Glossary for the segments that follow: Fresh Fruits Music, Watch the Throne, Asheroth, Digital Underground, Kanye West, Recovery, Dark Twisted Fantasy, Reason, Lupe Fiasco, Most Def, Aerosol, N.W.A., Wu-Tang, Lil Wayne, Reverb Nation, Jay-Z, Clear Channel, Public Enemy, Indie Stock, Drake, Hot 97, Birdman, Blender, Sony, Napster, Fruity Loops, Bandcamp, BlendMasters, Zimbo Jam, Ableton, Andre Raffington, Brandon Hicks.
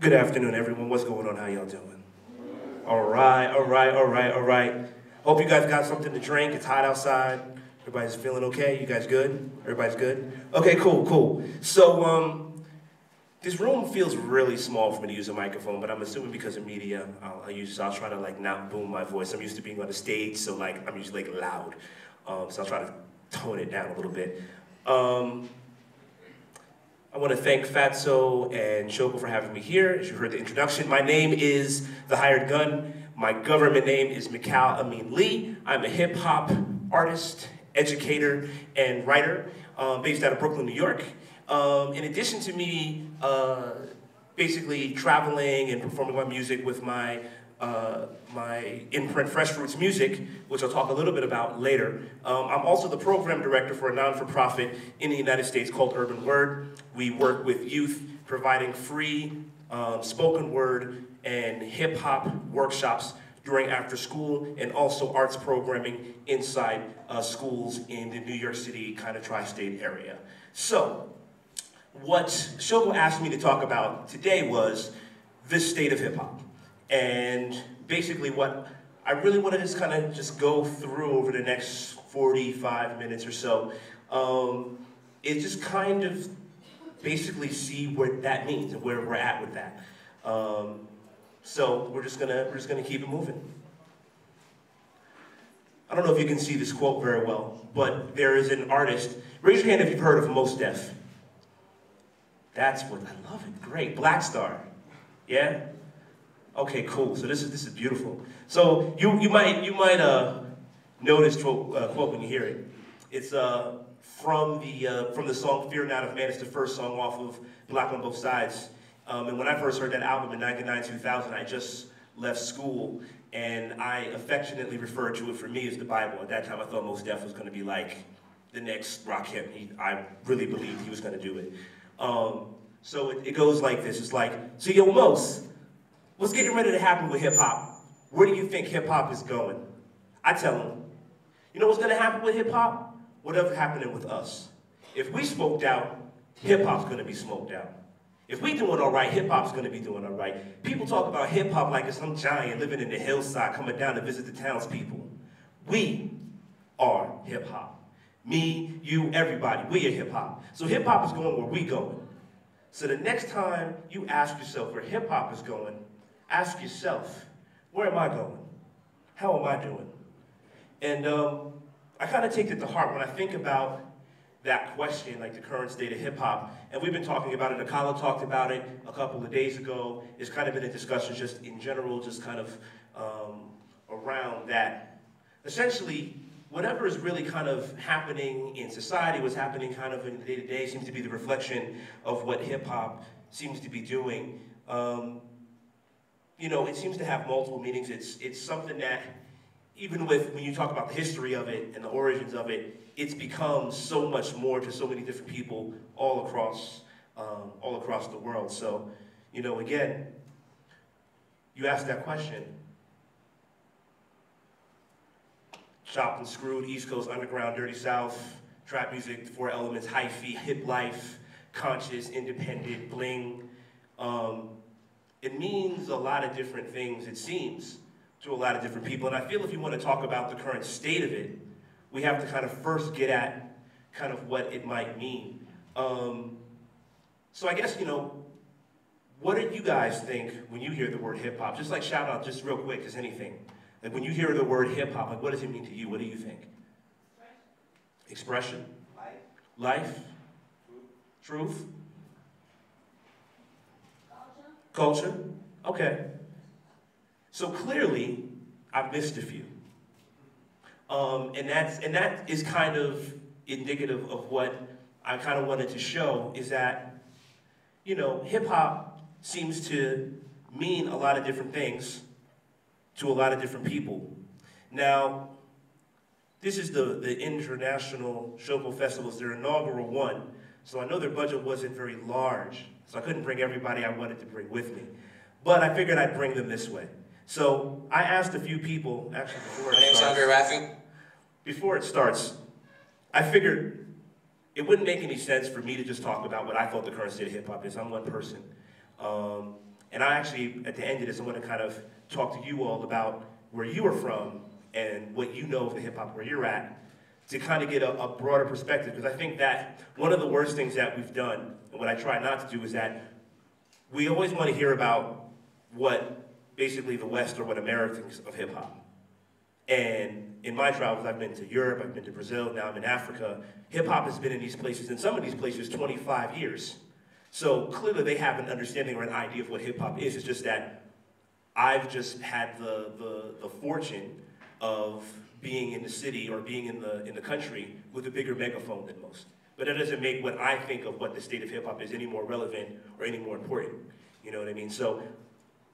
Good afternoon, everyone. What's going on? How y'all doing? All right, all right, all right, all right. Hope you guys got something to drink. It's hot outside. Everybody's feeling okay? You guys good? Everybody's good? Okay, cool, cool. So, this room feels really small for me to use a microphone, but I'm assuming because of media, I'll try to like not boom my voice. I'm used to being on the stage, so like I'm usually like loud. So I'll try to tone it down a little bit. I want to thank Fatso and Shoko for having me here. As you heard the introduction, my name is The Hired Gun. My government name is Mikhail Amin Lee. I'm a hip hop artist, educator, and writer based out of Brooklyn, New York. In addition to me basically traveling and performing my music with my my imprint Fresh Fruits Music, which I'll talk a little bit about later. I'm also the program director for a non-for-profit in the United States called Urban Word. We work with youth providing free spoken word and hip hop workshops during after school and also arts programming inside schools in the New York City kind of tri-state area. So what Shoko asked me to talk about today was this state of hip hop. And basically what I really wanted to just kind of just go through over the next 45 minutes or so is just kind of basically see what that means and where we're at with that. So we're just gonna keep it moving. I don't know if you can see this quote very well, but there is an artist. Raise your hand if you've heard of Most Def. That's what I love it. Great. Black Star. Yeah? Okay, cool. So this is beautiful. So you might know this quote when you hear it. It's from the song "Fear Not of Man." It's the first song off of Black on Both Sides. And when I first heard that album in '99, 2000, I just left school, and I affectionately referred to it for me as the Bible. At that time, I thought Mos Def was going to be like the next rock hymn. I really believed he was going to do it. So it goes like this. It's like, so yo Mos. What's getting ready to happen with hip hop? Where do you think hip hop is going? I tell them, you know what's gonna happen with hip hop? Whatever's happening with us. If we smoked out, hip hop's gonna be smoked out. If we doing all right, hip hop's gonna be doing all right. People talk about hip hop like it's some giant living in the hillside, coming down to visit the townspeople. We are hip hop. Me, you, everybody, we are hip hop. So hip hop is going where we going. So the next time you ask yourself where hip hop is going, ask yourself, where am I going? How am I doing? And I kind of take it to heart when I think about that question, like the current state of hip hop. And we've been talking about it. Akala talked about it a couple of days ago. It's kind of been a discussion just in general, just kind of around that. Essentially, whatever is really kind of happening in society, what's happening kind of in the day-to-day seems to be the reflection of what hip hop seems to be doing. You know, it seems to have multiple meanings. It's something that, even with when you talk about the history of it and the origins of it, it's become so much more to so many different people all across the world. So, you know, again, you ask that question. Chopped and screwed, East Coast underground, dirty South, trap music, the four elements, hyphy, hip life, conscious, independent, bling. It means a lot of different things, it seems, to a lot of different people. And I feel if you want to talk about the current state of it, we have to kind of first get at kind of what it might mean. So I guess, you know, what do you guys think when you hear the word hip hop? Just like shout out, just real quick, just anything. Like when you hear the word hip hop, like what does it mean to you? What do you think? Expression. Life. Truth. Culture? Okay. So clearly, I've missed a few. And that is kind of indicative of what I kind of wanted to show is that, you know, hip hop seems to mean a lot of different things to a lot of different people. Now, this is the International Shoko Festival, it's their inaugural one. So I know their budget wasn't very large. So I couldn't bring everybody I wanted to bring with me. But I figured I'd bring them this way. So I asked a few people, actually before it starts. My name's Andre Raffington. Before it starts, I figured it wouldn't make any sense for me to just talk about what I thought the current state of hip hop is. I'm one person. And I actually, at the end of this, I want to kind of talk to you all about where you are from and what you know of the hip hop where you're at, to kind of get a broader perspective. Because I think that one of the worst things that we've done, and what I try not to do, is that we always want to hear about what basically the West or what America thinks of hip hop. And in my travels, I've been to Europe, I've been to Brazil, now I'm in Africa. Hip hop has been in these places, in some of these places, 25 years. So clearly they have an understanding or an idea of what hip hop is. It's just that I've just had the fortune of being in the city or being in the country with a bigger megaphone than most. But that doesn't make what I think of what the state of hip hop is any more relevant or any more important. You know what I mean? So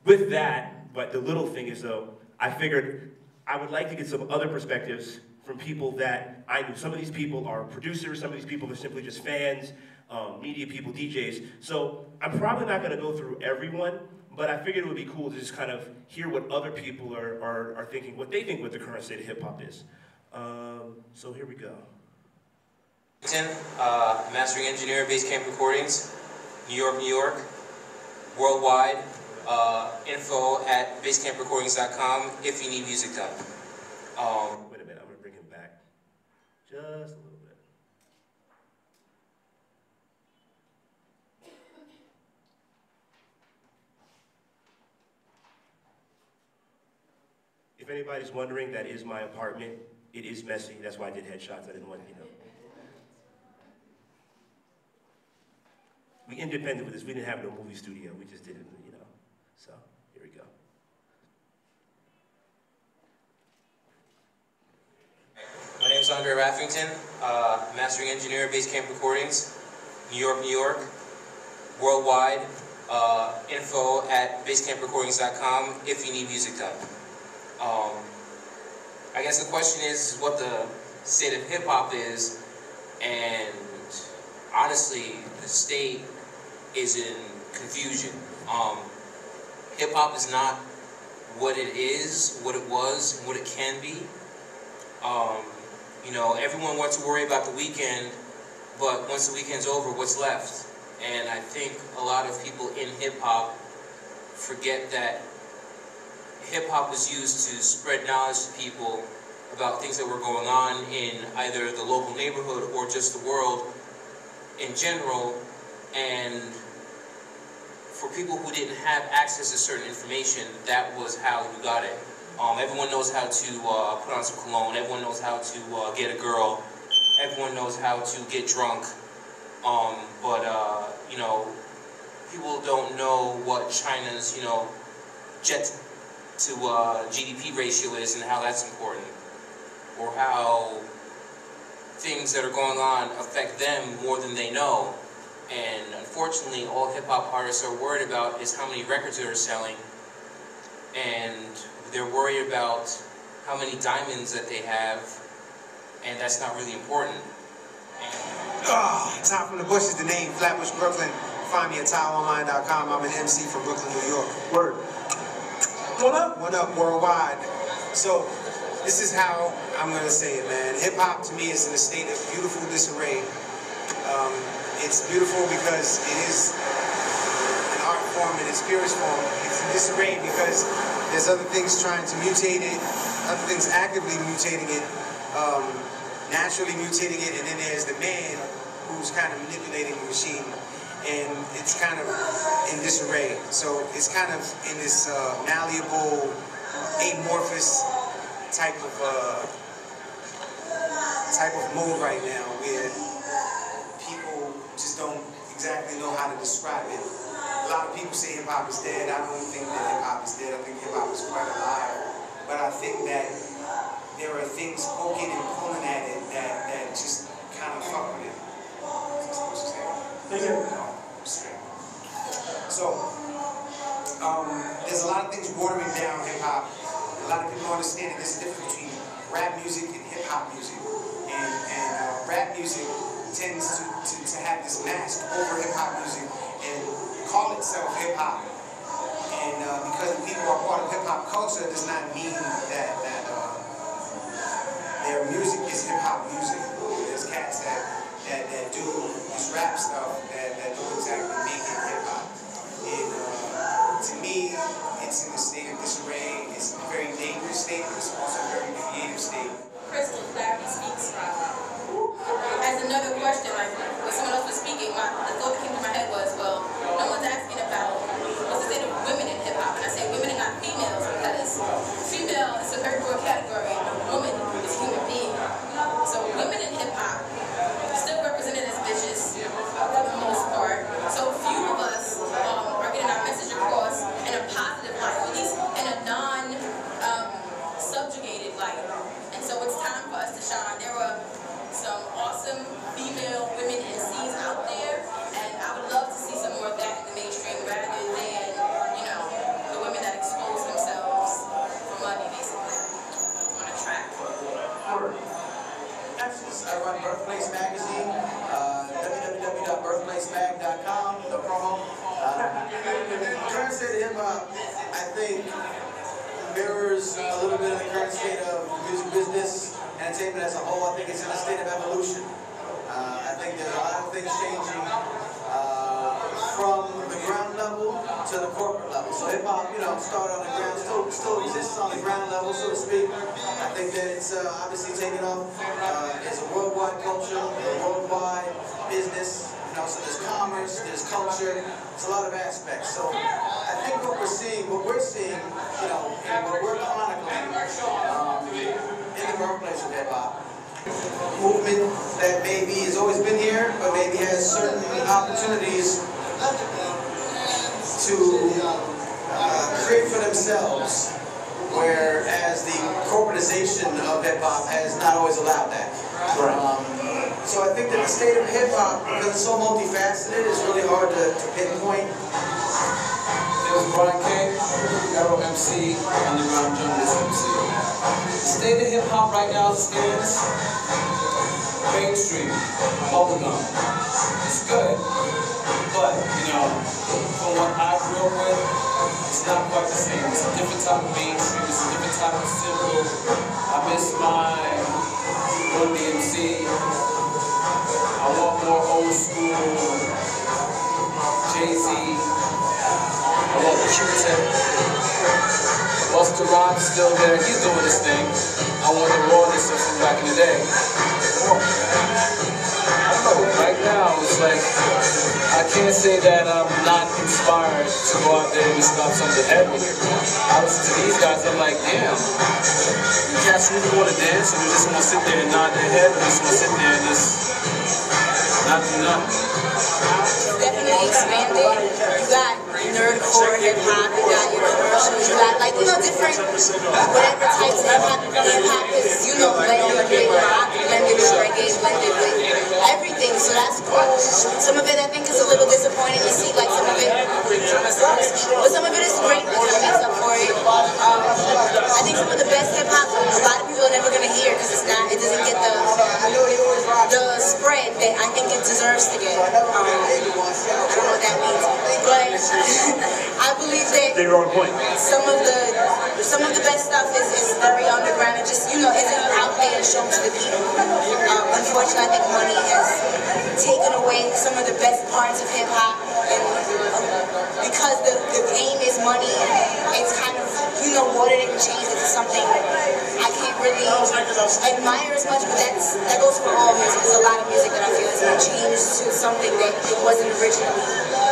with that, but the little thing is though, I figured I would like to get some other perspectives from people that I knew. Some of these people are producers, some of these people are simply just fans, media people, DJs. So I'm probably not gonna go through everyone, but I figured it would be cool to just kind of hear what other people are thinking, what they think what the current state of hip hop is. So here we go. Mastering engineer, Basecamp Recordings, New York, New York, worldwide. Info at basecamprerecordings.com if you need music done. Wait a minute, I'm gonna bring him back just a little bit. If anybody's wondering, that is my apartment. It is messy. That's why I did headshots. I didn't want you know. We independent with this. We didn't have no movie studio. We just did it. So, here we go. My name is Andre Raffington, Mastering Engineer at Basecamp Recordings, New York, New York, worldwide, info at basecamprerecordings.com if you need music done. I guess the question is what the state of hip-hop is, and honestly, the state is in confusion. Hip-hop is not what it is, what it was, what it can be. You know, everyone wants to worry about the weekend, but once the weekend's over, what's left? And I think a lot of people in hip-hop forget that hip-hop was used to spread knowledge to people about things that were going on in either the local neighborhood or just the world in general. And for people who didn't have access to certain information, that was how you got it. Everyone knows how to put on some cologne, everyone knows how to get a girl, everyone knows how to get drunk, but you know, people don't know what China's, you know, jet to GDP ratio is and how that's important, or how things that are going on affect them more than they know. And unfortunately, all hip-hop artists are worried about is how many records they're selling, and they're worried about how many diamonds that they have, and that's not really important. Ty from the Bush is the name, Flatbush, Brooklyn. Find me at tyonline.com. I'm an MC from Brooklyn, New York. Word. What up? What up, worldwide? So, this is how I'm going to say it, man. Hip-hop, to me, is in a state of beautiful disarray. It's beautiful because it is an art form in its purest form. It's in disarray because there's other things trying to mutate it, other things actively mutating it, naturally mutating it, and then there's the man who's kind of manipulating the machine, and it's kind of in disarray. So it's kind of in this malleable, amorphous type of mode right now where just don't exactly know how to describe it. A lot of people say hip-hop is dead. I don't think that hip-hop is dead. I think hip-hop is quite alive. But I think that there are things poking and pulling at it that just kind of fuck with it. Is that supposed to say? No, straight. So, there's a lot of things watering down hip-hop. A lot of people don't understand that there's a difference between rap music and hip-hop music. And rap music tends to have this mask over hip-hop music and call itself hip-hop. And because people are part of hip-hop culture, it does not mean that their music is hip-hop music. There's cats that do this rap stuff that don't exactly make it hip-hop. And to think mirrors a little bit of the current state of music business, entertainment as a whole. I think it's in a state of evolution. I think there's a lot of things changing from the ground level to the corporate level. So hip hop, you know, started on the ground, still exists on the ground level, so to speak. I think that it's obviously taken off as a worldwide culture, a worldwide business. You know, so there's commerce, there's culture, it's a lot of aspects. So I think what we're seeing, you know, and what we're chronicling in the birthplace of hip hop. Movement that maybe has always been here, but maybe has certain opportunities to create for themselves, whereas the corporatization of hip-hop has not always allowed that. Right. So I think that the state of hip-hop, because it's so multifaceted, it's really hard to pinpoint. It was Brian K, Arrow MC, Underground Jungle MC. The state of hip-hop right now is mainstream, bubblegum. It's good, but, you know, from what I grew up with, it's not quite the same. It's a different type of mainstream, it's a different type of symbol. I miss my old MC. I want more old school Jay-Z. I love the Q-Tip. Busta Rhymes still there, he's doing his thing. I want the rawness of from back in the day. I don't know, right now it's like, I can't say that I'm not inspired to go out there and stop something heavy. I listen to these guys, I'm like, damn, you cats really want to dance, and you just want to sit there and nod their head, and you just want to sit there and just not do nothing. Definitely expanded. You got nerdcore hip-hop, you got universal, you got like, you know, different whatever types of hip-hop is, you know, blended with rock, blended with reggae, blended with everything, so that's cool. Some of it I think is a little disappointing to see, like some of it sucks, but some of it is great because it makes up for it. I think some of the best hip-hop, a lot of people are never going to hear because it's not, it doesn't get the spread that I think it deserves to get. I don't know what that means, but I believe that some of the best stuff is very underground and just, you know, isn't out there and shown to the people. Unfortunately, I think money has taken away some of the best parts of hip hop, and because the game is money, it's kind of, you know, watered and changed into something I can't really admire as much. But that goes for all music. There's a lot of music that I feel has been changed to something that it wasn't originally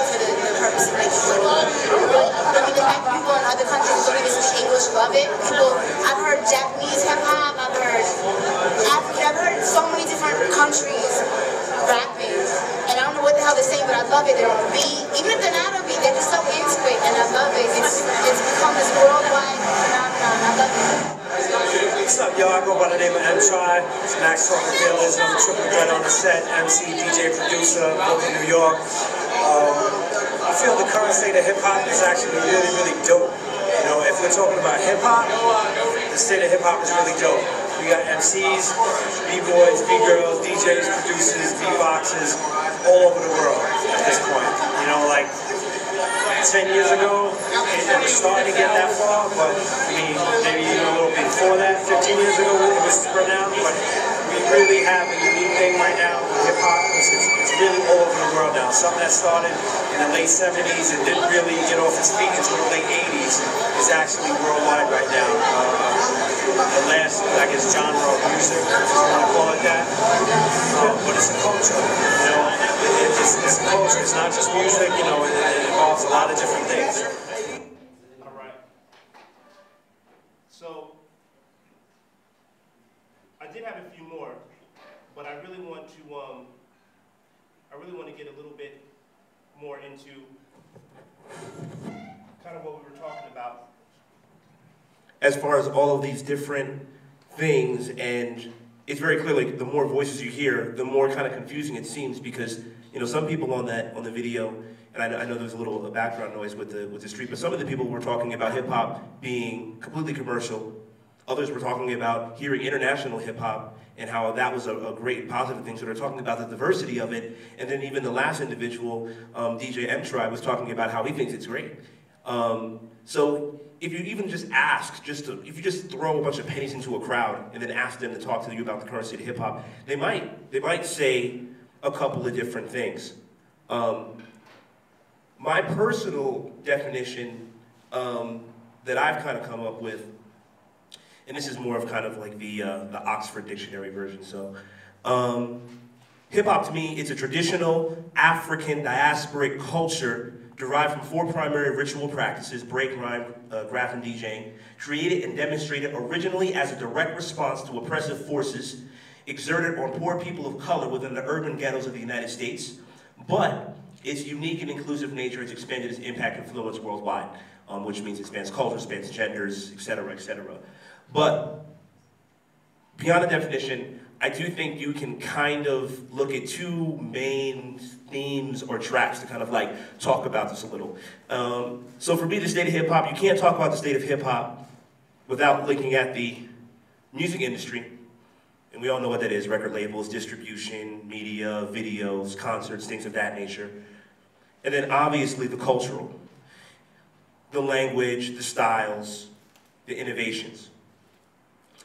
for the purpose of making money. I mean, the fact that people in other countries don't even speak English love it. People, I've heard Japanese hip hop, I've heard African, I've heard so many different countries rapping, and I don't know what the hell they're saying, but I love it. They're on a beat, even if they're not on a beat, they're just so into it, and I love it. It's become this worldwide phenomenon. I love it. What's up, y'all? I go by the name of M-Try, Max Talker Bayless. I'm a triple threat on the set, MC, DJ, producer, Brooklyn, New York. I feel the current state of hip-hop is actually really, really dope. You know, if we're talking about hip-hop, the state of hip-hop is really dope. We got MCs, B-boys, B-girls, DJs, producers, B-boxers, all over the world at this point. You know, like, 10 years ago, it was starting to get that far, but I mean, maybe even a little bit before that, 15 years ago, it was spread out, but we really have a unique thing right now with hip-hop. It's really all over the world now. Something that started in the late 70s and didn't really get off its feet until the late 80s is actually worldwide right now. The last, I guess, genre of music, if you want to call it that, but it's a culture, you know, it's a culture, it's not just music, you know, it involves a lot of different things. All right. So, I did have a few more, but I really want to get a little bit more into kind of what we were talking about, as far as all of these different things, and it's very clear, like, the more voices you hear, the more kind of confusing it seems, because, you know, some people on the video, and I know there's a little background noise with the street, but some of the people were talking about hip-hop being completely commercial. Others were talking about hearing international hip-hop and how that was a great positive thing, so they're talking about the diversity of it, and then even the last individual, DJ M-Tribe, was talking about how he thinks it's great. So if you even just ask, if you just throw a bunch of pennies into a crowd and then ask them to talk to you about the currency of hip hop, they might say a couple of different things. My personal definition that I've kind of come up with, and this is more of kind of like the Oxford Dictionary version. So, hip hop to me, it's a traditional African diasporic culture derived from four primary ritual practices: break, rhyme, graph, and DJing, created and demonstrated originally as a direct response to oppressive forces exerted on poor people of color within the urban ghettos of the United States. But its unique and inclusive nature has expanded its impact and influence worldwide, which means it spans culture, spans genders, et cetera, et cetera. But beyond the definition, I do think you can kind of look at two main themes or tracks to kind of like talk about this a little. So for me, the state of hip hop, you can't talk about the state of hip hop without looking at the music industry. And we all know what that is: record labels, distribution, media, videos, concerts, things of that nature. And then obviously the cultural, the language, the styles, the innovations.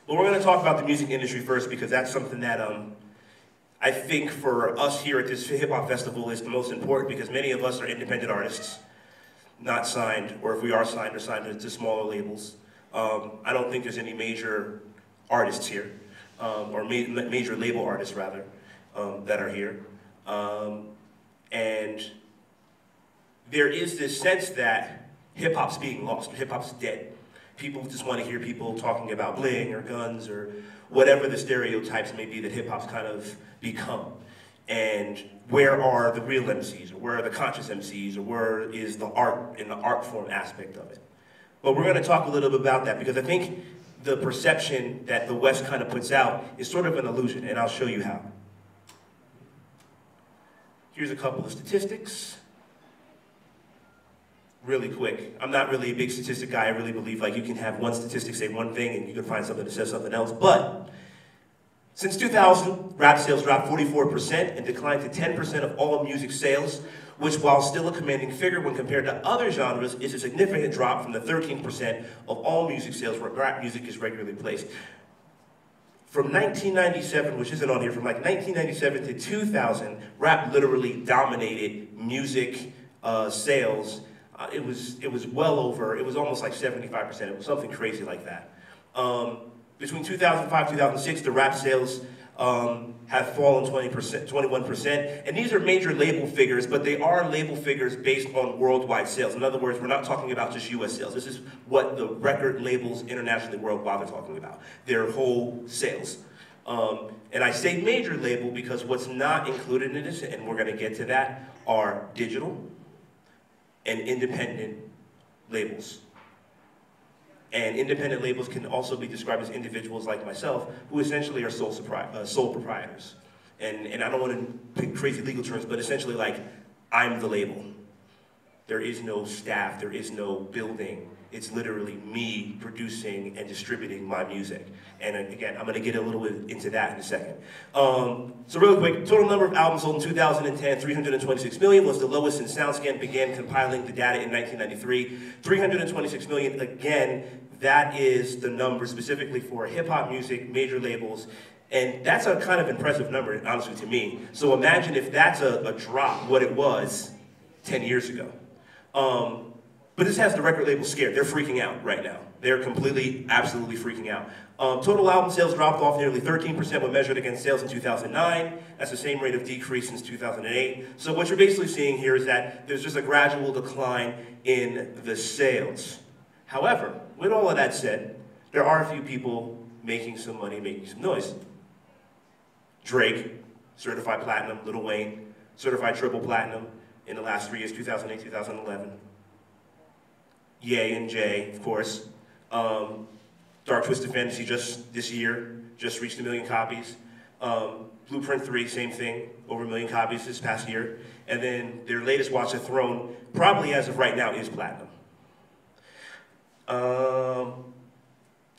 But we're gonna talk about the music industry first, because that's something that I think for us here at this hip hop festival is the most important, because many of us are independent artists, not signed, or if we are signed, we're signed to smaller labels. I don't think there's any major artists here. Or major label artists, rather, that are here. And there is this sense that hip-hop's being lost, hip-hop's dead. People just want to hear people talking about bling or guns or whatever the stereotypes may be that hip-hop's kind of become. And where are the real MCs, or where are the conscious MCs, or where is the art and the art form aspect of it? But we're going to talk a little bit about that, because I think the perception that the West kind of puts out is sort of an illusion, and I'll show you how. Here's a couple of statistics. Really quick. I'm not really a big statistic guy. I really believe like you can have one statistic say one thing and you can find something that says something else. But since 2000, rap sales dropped 44% and declined to 10% of all music sales, which, while still a commanding figure when compared to other genres, is a significant drop from the 13% of all music sales where rap music is regularly placed. From 1997, which isn't on here, from like 1997 to 2000, rap literally dominated music sales. It was well over, it was almost like 75%, it was something crazy like that. Between 2005 and 2006, the rap sales have fallen 20%, 21%, and these are major label figures, but they are label figures based on worldwide sales. In other words, we're not talking about just U.S. sales. This is what the record labels internationally worldwide are talking about, their whole sales. And I say major label because what's not included in this, and we're gonna get to that, are digital and independent labels. And independent labels can also be described as individuals like myself, who essentially are sole proprietors. And I don't want to pick crazy legal terms, but essentially like, I'm the label. There is no staff, there is no building. It's literally me producing and distributing my music. And again, I'm gonna get a little bit into that in a second. So really quick, total number of albums sold in 2010, 326 million was the lowest since SoundScan began compiling the data in 1993. 326 million, again, that is the number specifically for hip hop music, major labels, and that's a kind of impressive number, honestly, to me. So imagine if that's a drop, what it was 10 years ago. But this has the record labels scared. They're freaking out right now. They're completely, absolutely freaking out. Total album sales dropped off nearly 13% when measured against sales in 2009. That's the same rate of decrease since 2008. So what you're basically seeing here is that there's just a gradual decline in the sales. However, with all of that said, there are a few people making some money, making some noise. Drake, certified platinum. Lil Wayne, certified triple platinum in the last 3 years, 2008, 2011. Ye and Jay, of course. Dark Twisted Fantasy just this year, just reached 1 million copies. Blueprint 3, same thing, over 1 million copies this past year. And then their latest Watch the Throne, probably as of right now, is platinum.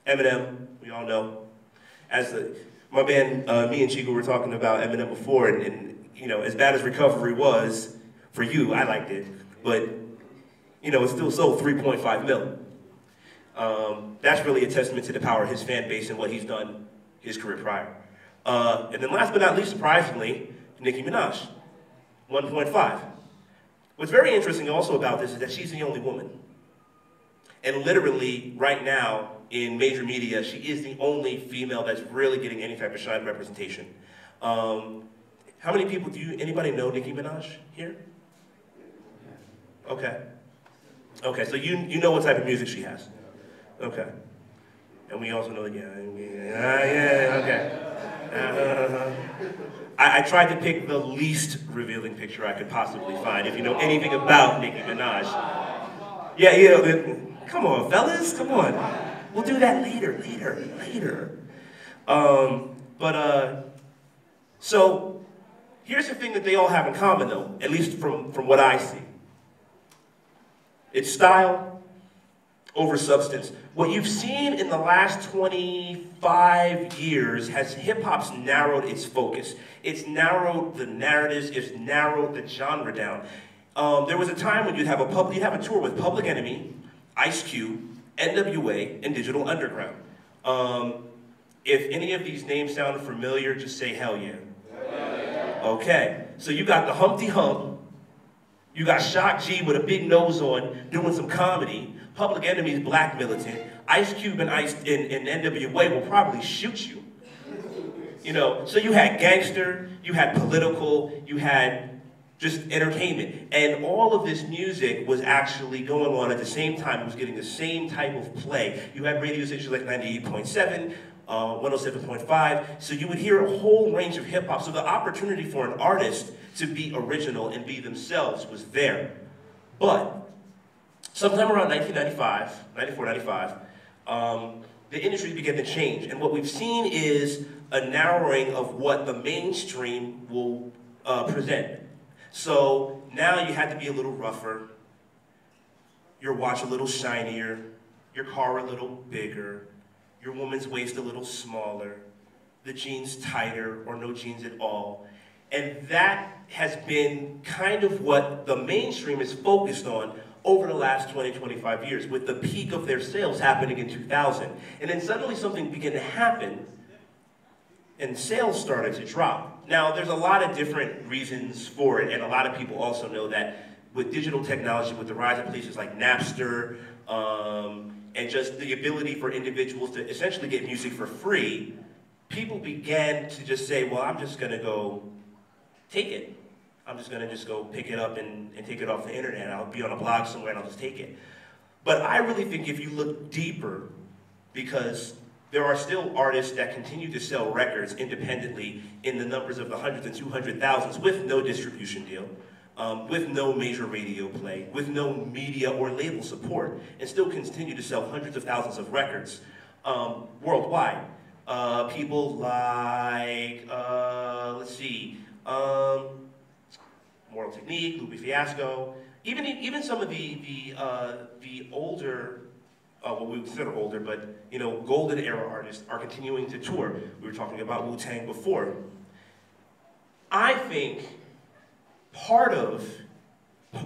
Eminem, we all know. As my band, me and Chico were talking about Eminem before, and you know, as bad as Recovery was, for you, I liked it, but you know, it still sold 3.5 mil. That's really a testament to the power of his fan base and what he's done his career prior. And then last but not least, surprisingly, Nicki Minaj, 1.5. What's very interesting also about this is that she's the only woman. And literally, right now, in major media, she is the only female that's really getting any type of shine representation. How many people do anybody know Nicki Minaj here? Okay. Okay, so you know what type of music she has. Okay. And we also know, I tried to pick the least revealing picture I could possibly find, if you know anything about Nicki Minaj. Come on, fellas, come on. We'll do that later. So here's the thing that they all have in common, though, at least from what I see. It's style over substance. What you've seen in the last 25 years has hip-hop's narrowed its focus. It's narrowed the narratives, it's narrowed the genre down. There was a time when you'd have a tour with Public Enemy, Ice Cube, N.W.A., and Digital Underground. If any of these names sound familiar, just say hell yeah. Okay, so you got the Humpty Hump, you got Shock G with a big nose on, doing some comedy, Public Enemy's Black Militant, Ice Cube and N.W.A. will probably shoot you. You know, so you had gangster, you had political, you had just entertainment. And all of this music was actually going on at the same time, it was getting the same type of play. You had radio stations like 98.7, 107.5, so you would hear a whole range of hip-hop. So the opportunity for an artist to be original and be themselves was there. But sometime around 1995, 94, 95, the industry began to change. And what we've seen is a narrowing of what the mainstream will present. So now you had to be a little rougher, your watch a little shinier, your car a little bigger, your woman's waist a little smaller, the jeans tighter or no jeans at all. And that has been kind of what the mainstream is focused on over the last 20, 25 years, with the peak of their sales happening in 2000. And then suddenly something began to happen and sales started to drop. Now, there's a lot of different reasons for it, and a lot of people also know that with digital technology, with the rise of places like Napster, and just the ability for individuals to essentially get music for free, people began to just say, well, I'm just gonna go take it. I'm just gonna go pick it up and take it off the internet. I'll be on a blog somewhere and I'll just take it. But I really think if you look deeper, because there are still artists that continue to sell records independently in the numbers of the hundreds and 200,000s with no distribution deal. With no major radio play, with no media or label support, and still continue to sell hundreds of thousands of records worldwide. People like, Moral Technique, Lupe Fiasco, even some of the older, what we consider older, but you know, golden era artists are continuing to tour. We were talking about Wu-Tang before. I think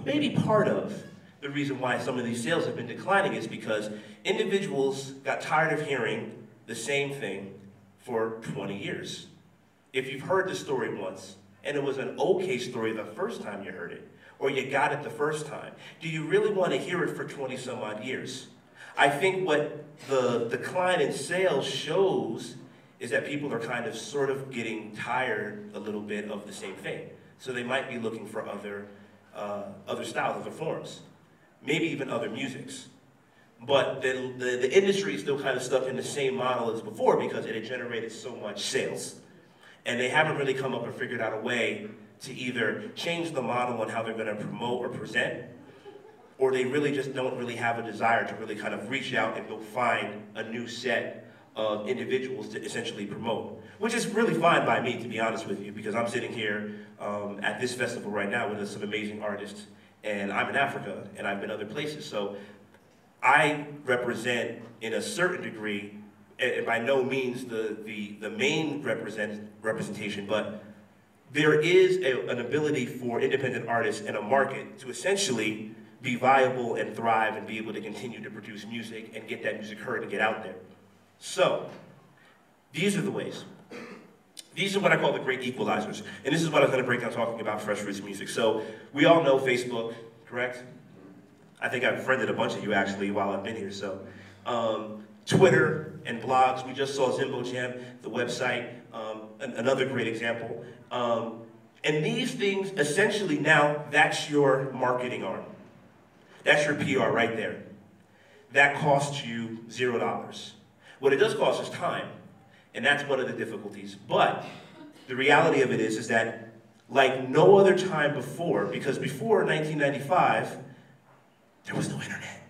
maybe part of the reason why some of these sales have been declining is because individuals got tired of hearing the same thing for 20 years. If you've heard the story once, and it was an okay story the first time you heard it, or you got it the first time, do you really want to hear it for 20 some odd years? I think what the decline in sales shows is that people are kind of sort of getting tired a little bit of the same thing. So they might be looking for other styles, other forms, maybe even other musics. But the industry is still kind of stuck in the same model as before because it had generated so much sales. And they haven't really come up and figured out a way to either change the model on how they're gonna promote or present, or they really just don't really have a desire to really kind of reach out and go find a new set of individuals to essentially promote. Which is really fine by me, to be honest with you, because I'm sitting here at this festival right now with some amazing artists, and I'm in Africa, and I've been other places, so I represent, in a certain degree, and by no means the main representation, but there is an ability for independent artists in a market to essentially be viable and thrive and be able to continue to produce music and get that music heard and get out there. So, these are the ways. These are what I call the great equalizers. And this is what I was going to break down talking about Fresh Fruits Music. So, we all know Facebook, correct? I think I've friended a bunch of you actually while I've been here, so. Twitter and blogs, we just saw Zimbo Jam, the website, another great example. And these things, essentially now, that's your marketing arm. That's your PR right there. That costs you $0. What it does cost is time, and that's one of the difficulties. But the reality of it is that like no other time before, because before 1995, there was no internet.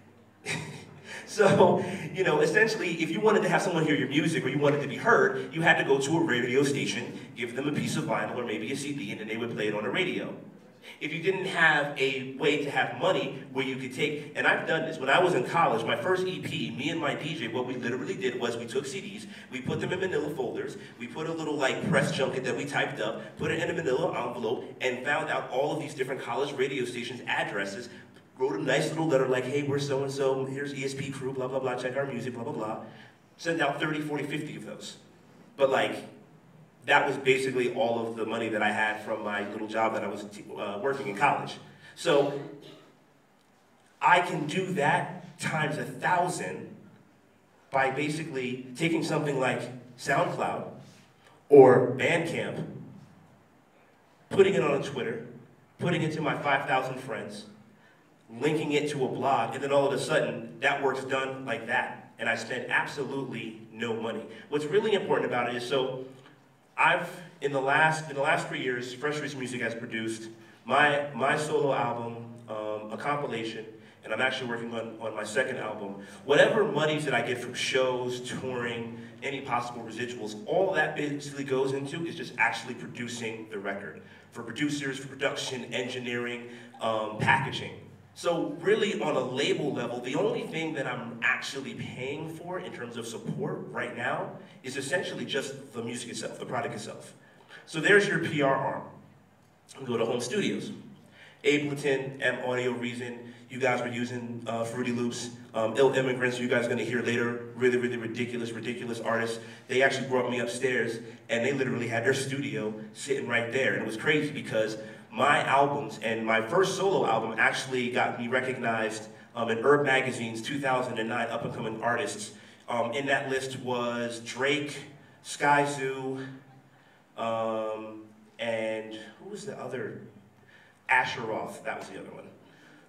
So, you know, essentially, if you wanted to have someone hear your music or you wanted to be heard, you had to go to a radio station, give them a piece of vinyl or maybe a CD, and then they would play it on the radio. If you didn't have a way to have money where you could take, and I've done this, when I was in college, my first EP, me and my DJ, what we literally did was we took CDs, we put them in manila folders, we put a little like press junket that we typed up, put it in a manila envelope, and found out all of these different college radio stations' addresses, wrote a nice little letter like, hey, we're so-and-so, here's ESP crew, blah, blah, blah, check our music, blah, blah, blah. Send out 30, 40, 50 of those. But like, that was basically all of the money that I had from my little job that I was working in college. So I can do that times 1,000 by basically taking something like SoundCloud or Bandcamp, putting it on Twitter, putting it to my 5,000 friends, linking it to a blog, and then all of a sudden, that work's done like that. And I spent absolutely no money. What's really important about it is, so I've, in the last 3 years, Fresh Fruits Music has produced my solo album, a compilation, and I'm actually working on my second album. Whatever monies that I get from shows, touring, any possible residuals, all that basically goes into is just actually producing the record. For producers, for production, engineering, packaging. So really, on a label level, the only thing that I'm actually paying for in terms of support right now is essentially just the music itself, the product itself. So there's your PR arm. You go to home studios. Ableton, M-Audio, Reason, you guys were using Fruity Loops. Ill Immigrants, you guys are gonna hear later, really, really ridiculous artists. They actually brought me upstairs and they literally had their studio sitting right there. And it was crazy because my albums, and my first solo album actually got me recognized in Urban Magazine's 2009 up-and-coming artists. In that list was Drake, Skyzoo, and who was the other? Asheroth, that was the other one.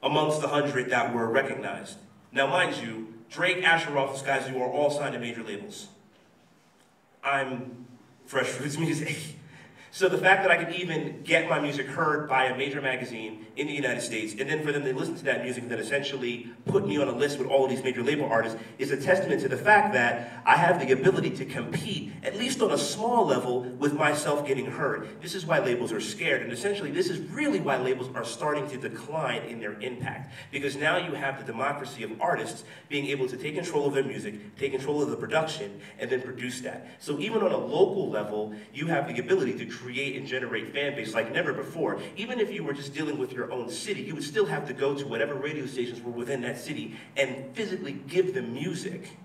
Amongst the 100 that were recognized. Now mind you, Drake, Asheroth, and Skyzoo are all signed to major labels. I'm Fresh Fruits Music. So the fact that I could even get my music heard by a major magazine in the United States, and then for them to listen to that music and then essentially put me on a list with all of these major label artists is a testament to the fact that I have the ability to compete, at least on a small level, with myself getting heard. This is why labels are scared, and essentially this is really why labels are starting to decline in their impact. Because now you have the democracy of artists being able to take control of their music, take control of the production, and then produce that. So even on a local level, you have the ability to create and generate fan base like never before. Even if you were just dealing with your own city, you would still have to go to whatever radio stations were within that city and physically give them music.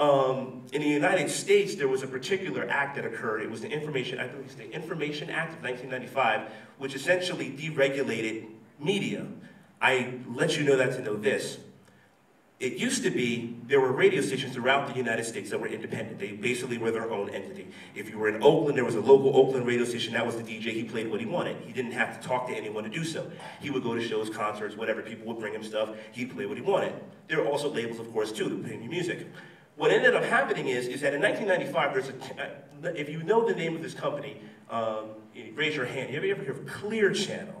In the United States, there was a particular act that occurred. It was the Information Act of 1995, which essentially deregulated media. I let you know that to know this. It used to be there were radio stations throughout the United States that were independent. They basically were their own entity. If you were in Oakland, there was a local Oakland radio station. That was the DJ. He played what he wanted. He didn't have to talk to anyone to do so. He would go to shows, concerts, whatever. People would bring him stuff. He'd play what he wanted. There were also labels, of course, too, that played music. What ended up happening is that in 1995, there's if you know the name of this company, raise your hand. You ever hear of Clear Channel?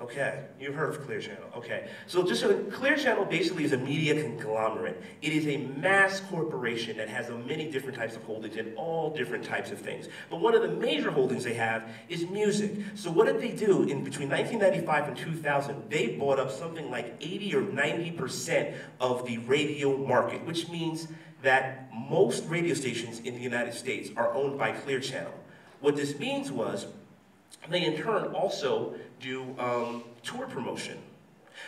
Okay, you've heard of Clear Channel, okay. So just so Clear Channel basically is a media conglomerate. It is a mass corporation that has many different types of holdings and all different types of things. But one of the major holdings they have is music. So what did they do in between 1995 and 2000? They bought up something like 80 or 90% of the radio market, which means that most radio stations in the United States are owned by Clear Channel. What this means was They in turn also do tour promotion.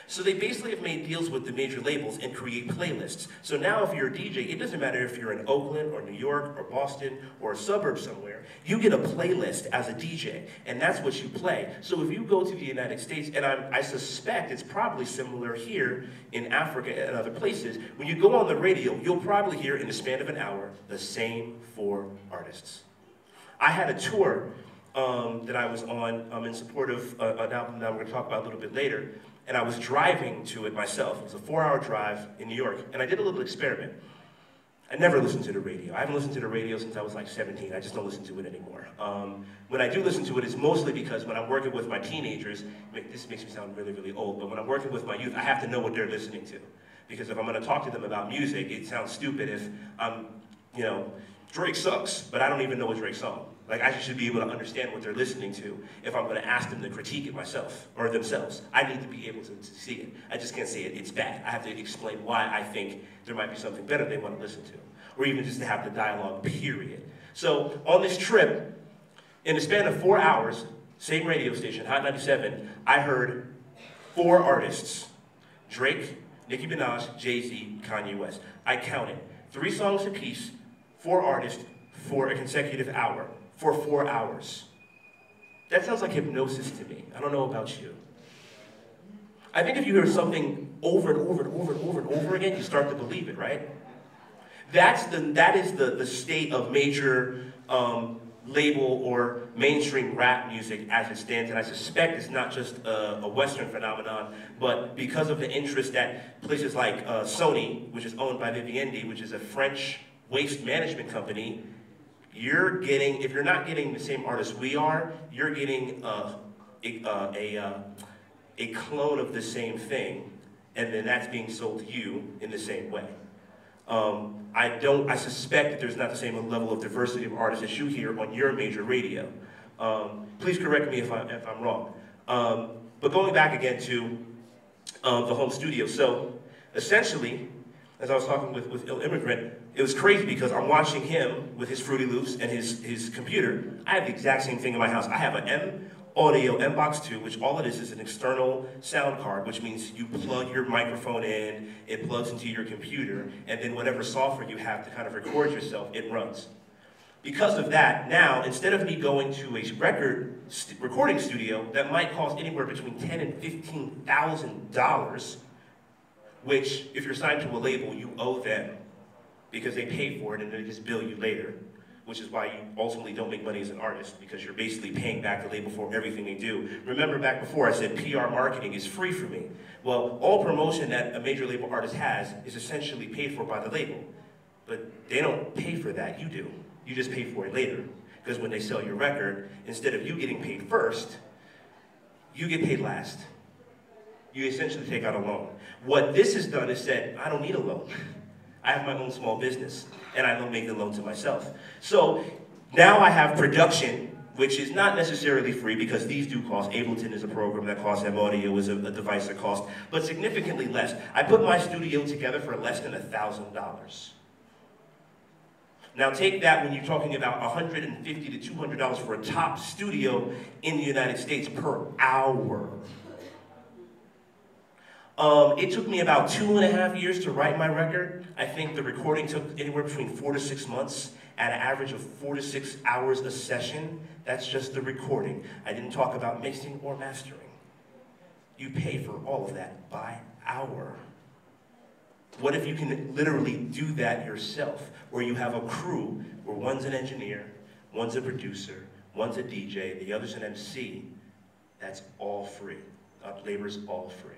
So they basically have made deals with the major labels and create playlists. So now if you're a DJ, it doesn't matter if you're in Oakland or New York or Boston or a suburb somewhere, you get a playlist as a DJ, and that's what you play. So if you go to the United States, and I suspect it's probably similar here in Africa and other places, when you go on the radio, you'll probably hear in the span of an hour the same four artists. I had a tour that I was on in support of an album that I'm going to talk about a little bit later, and I was driving to it myself. It was a 4-hour drive in New York, and I did a little experiment. I never listened to the radio. I haven't listened to the radio since I was like 17. I just don't listen to it anymore. When I do listen to it, it's mostly because when I'm working with my teenagers, this makes me sound really, really old, but when I'm working with my youth, I have to know what they're listening to. Because if I'm gonna talk to them about music, it sounds stupid if I'm, you know, Drake sucks, but I don't even know what Drake song. Like, I should be able to understand what they're listening to if I'm gonna ask them to critique it myself, or themselves. I need to be able to see it. I just can't say it, it's bad. I have to explain why I think there might be something better they wanna listen to, or even just to have the dialogue, period. So, on this trip, in the span of 4 hours, same radio station, Hot 97, I heard 4 artists. Drake, Nicki Minaj, Jay-Z, Kanye West. I counted 3 songs apiece, 4 artists, for a consecutive hour. For 4 hours. That sounds like hypnosis to me. I don't know about you. I think if you hear something over and over and over and over and over again, you start to believe it, right? That is the state of major label or mainstream rap music as it stands, and I suspect it's not just a Western phenomenon, but because of the interest that places like Sony, which is owned by Vivendi, which is a French waste management company, you're getting, if you're not getting the same artist we are, you're getting a clone of the same thing, and then that's being sold to you in the same way. I suspect that there's not the same level of diversity of artists as you hear on your major radio. Please correct me if I'm wrong. But going back again to the home studio, so essentially, as I was talking with Ill Immigrant, it was crazy because I'm watching him with his Fruity Loops and his computer. I have the exact same thing in my house. I have an M-Audio M-Box 2, which all it is an external sound card, which means you plug your microphone in, it plugs into your computer, and then whatever software you have to kind of record yourself, it runs. Because of that, now, instead of me going to a record recording studio that might cost anywhere between $10,000 and $15,000, which, if you're signed to a label, you owe them because they pay for it and they just bill you later, which is why you ultimately don't make money as an artist because you're basically paying back the label for everything they do. Remember back before I said PR marketing is free for me. Well, all promotion that a major label artist has is essentially paid for by the label, but they don't pay for that, you do. You just pay for it later because when they sell your record, instead of you getting paid first, you get paid last. You essentially take out a loan. What this has done is said, I don't need a loan. I have my own small business, and I don't make the loan to myself. So now I have production, which is not necessarily free because these do cost. Ableton is a program that costs, M-Audio is a device that costs, but significantly less. I put my studio together for less than $1,000. Now take that when you're talking about $150 to $200 for a top studio in the United States per hour. It took me about 2.5 years to write my record. I think the recording took anywhere between 4 to 6 months at an average of 4 to 6 hours a session. That's just the recording. I didn't talk about mixing or mastering. You pay for all of that by hour. What if you can literally do that yourself, where you have a crew where one's an engineer, one's a producer, one's a DJ, the other's an MC? That's all free. Labor's all free.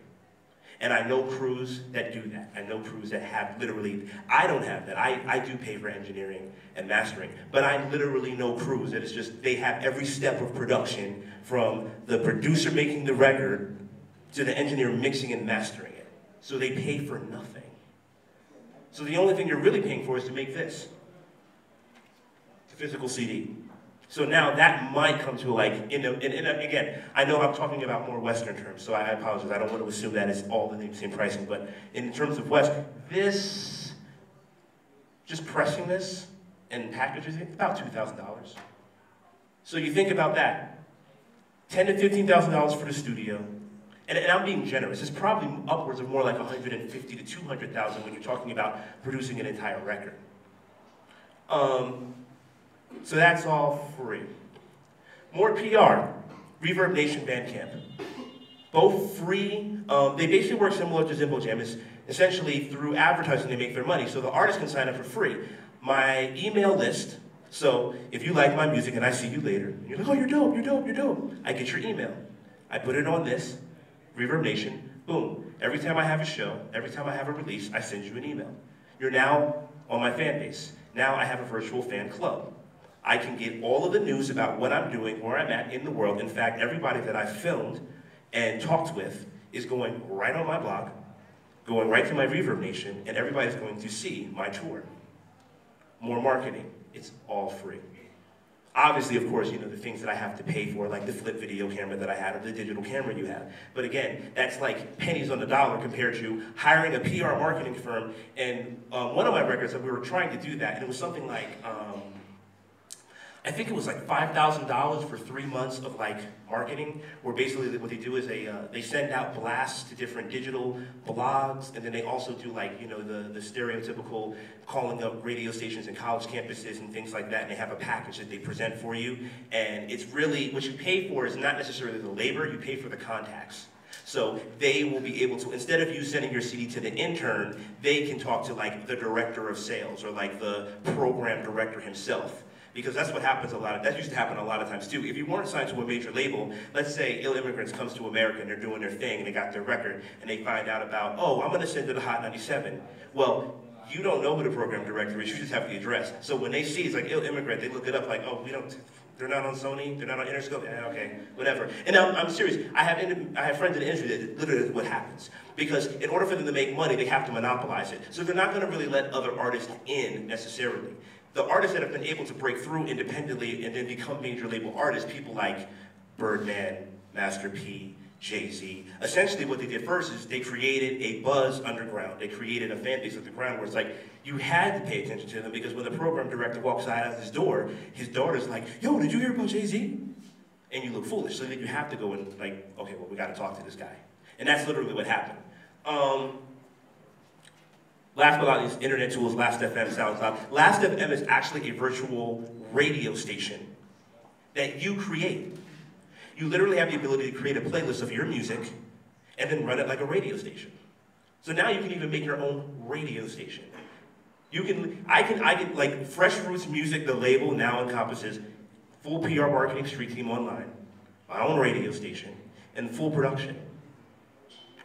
And I know crews that do that. I know crews that have literally, I don't have that. I do pay for engineering and mastering, but I literally know crews that it's just, they have every step of production from the producer making the record to the engineer mixing and mastering it. So they pay for nothing. So the only thing you're really paying for is to make this. It's a physical CD. So now that might come to like, again, I know I'm talking about more Western terms, so I apologize. I don't want to assume that it's all the same pricing, but in terms of West, this, just pressing this and packaging, it's about $2,000. So you think about that. $10,000 to $15,000 for the studio. And I'm being generous. It's probably upwards of more like $150,000 to $200,000 when you're talking about producing an entire record. So that's all free. More PR, Reverb Nation, Bandcamp. Both free. They basically work similar to Zimbo Jam. It's essentially through advertising they make their money, so the artist can sign up for free. My email list, so if you like my music and I see you later, and you're like, oh, you're dope, you're dope, you're dope. I get your email. I put it on this, Reverb Nation, boom. Every time I have a show, every time I have a release, I send you an email. You're now on my fan base. Now I have a virtual fan club. I can get all of the news about what I'm doing, where I'm at in the world. In fact, everybody that I filmed and talked with is going right on my blog, going right to my Reverb Nation, and everybody's going to see my tour. More marketing, it's all free. Obviously, of course, you know, the things that I have to pay for, like the flip video camera that I had or the digital camera you have. But again, that's like pennies on the dollar compared to hiring a PR marketing firm. And one of my records, we were trying to do that, and it was something like, I think it was like $5,000 for 3 months of like marketing, where basically what they do is they send out blasts to different digital blogs, and then they also do like, you know, the stereotypical calling up radio stations and college campuses and things like that, and they have a package that they present for you. And it's really, what you pay for is not necessarily the labor, you pay for the contacts. So they will be able to, instead of you sending your CD to the intern, they can talk to like the director of sales or like the program director himself. Because that's what happens a lot, that used to happen a lot of times too. If you weren't signed to a major label, let's say Ill Immigrants comes to America and they're doing their thing and they got their record and they find out about, oh, I'm gonna send it to Hot 97. Well, you don't know who the program director is, you just have the address. So when they see it's like Ill Immigrant, they look it up like, oh, we don't, they're not on Sony, they're not on Interscope, okay, whatever. And I'm serious, I have friends in the industry that literally what happens. Because in order for them to make money, they have to monopolize it. So they're not gonna really let other artists in necessarily. The artists that have been able to break through independently and then become major label artists, people like Birdman, Master P, Jay-Z, essentially what they did first is they created a buzz underground. They created a fan base underground where it's like, you had to pay attention to them because when the program director walks out of his door, his daughter's like, yo, did you hear about Jay-Z? And you look foolish, so then you have to go and like, okay, well, we gotta talk to this guy. And that's literally what happened. Last but not least, internet tools, Last FM, SoundCloud. Last FM is actually a virtual radio station that you create. You literally have the ability to create a playlist of your music and then run it like a radio station. So now you can even make your own radio station. You can, I can like Fresh Fruits Music, the label now encompasses full PR marketing, street team online, my own radio station, and full production.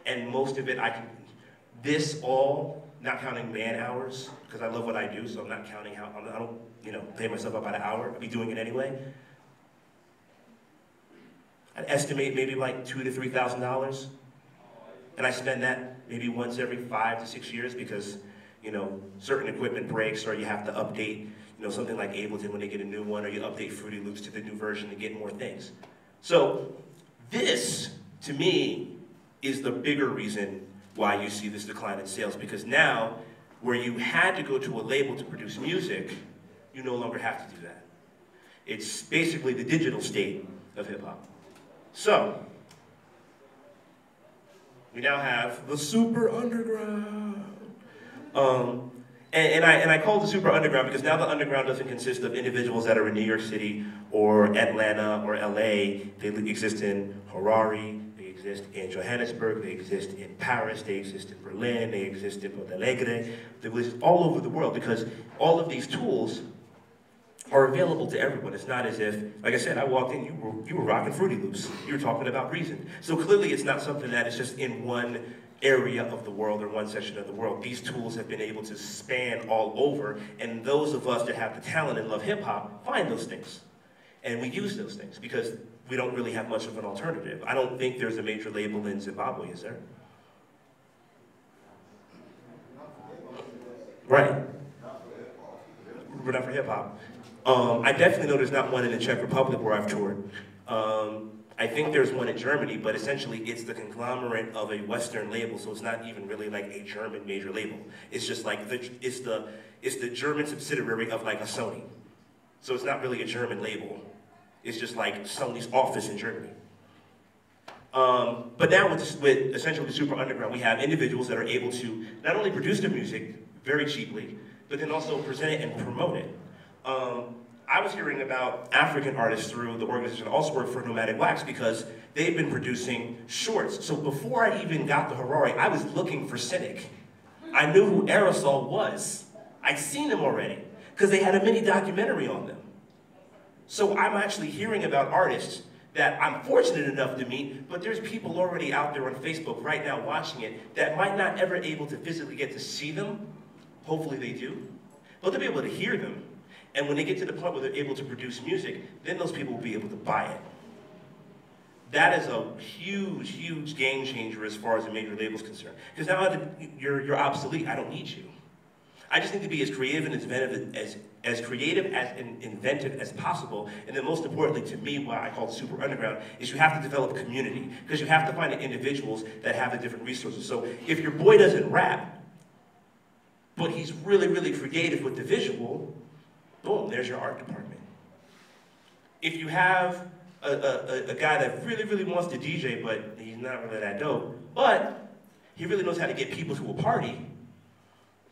And most of it, I can, this all, not counting man hours, because I love what I do, so I'm not counting how, I don't, you know, pay myself up by the hour, I'll be doing it anyway. I'd estimate maybe like $2,000 to $3,000, and I spend that maybe once every 5 to 6 years because, you know, certain equipment breaks or you have to update, you know, something like Ableton when they get a new one, or you update Fruity Loops to the new version to get more things. So this, to me, is the bigger reason why you see this decline in sales, because now, where you had to go to a label to produce music, you no longer have to do that. It's basically the digital state of hip hop. So, we now have the super underground. And I call it the super underground because now the underground doesn't consist of individuals that are in New York City or Atlanta or LA. They exist in Harare, they exist in Johannesburg, they exist in Paris, they exist in Berlin, they exist in Porto Alegre, they exist all over the world because all of these tools are available to everyone. It's not as if, like I said, I walked in, you were rocking Fruity Loops, you were talking about Reason. So clearly it's not something that is just in one area of the world or one section of the world. These tools have been able to span all over, and those of us that have the talent and love hip hop find those things. And we use those things because we don't really have much of an alternative. I don't think there's a major label in Zimbabwe, is there? Right. We're not for hip hop. I definitely know there's not one in the Czech Republic where I've toured. I think there's one in Germany, but essentially it's the conglomerate of a Western label, so it's not even really like a German major label. It's just like, it's the German subsidiary of like a Sony. So it's not really a German label. It's just like Sony's office in Germany. But now with essentially Super Underground, we have individuals that are able to not only produce their music very cheaply, but then also present it and promote it. I was hearing about African artists through the organization I also work for, Nomadic Wax, because they've been producing shorts. So before I even got the Harari, I was looking for Cynic. I knew who Aerosol was. I'd seen them already, because they had a mini documentary on them. So I'm actually hearing about artists that I'm fortunate enough to meet, but there's people already out there on Facebook right now watching it that might not ever able to physically get to see them. Hopefully they do. But they'll be able to hear them. And when they get to the point where they're able to produce music, then those people will be able to buy it. That is a huge, huge game changer as far as the major label's concerned. Because now you're obsolete, I don't need you. I just need to be as creative and inventive as possible. And then most importantly to me, what I call Super Underground, is you have to develop community. Because you have to find the individuals that have the different resources. So if your boy doesn't rap, but he's really, really creative with the visual, boom, there's your art department. If you have a guy that really, really wants to DJ, but he's not really that dope, but he really knows how to get people to a party,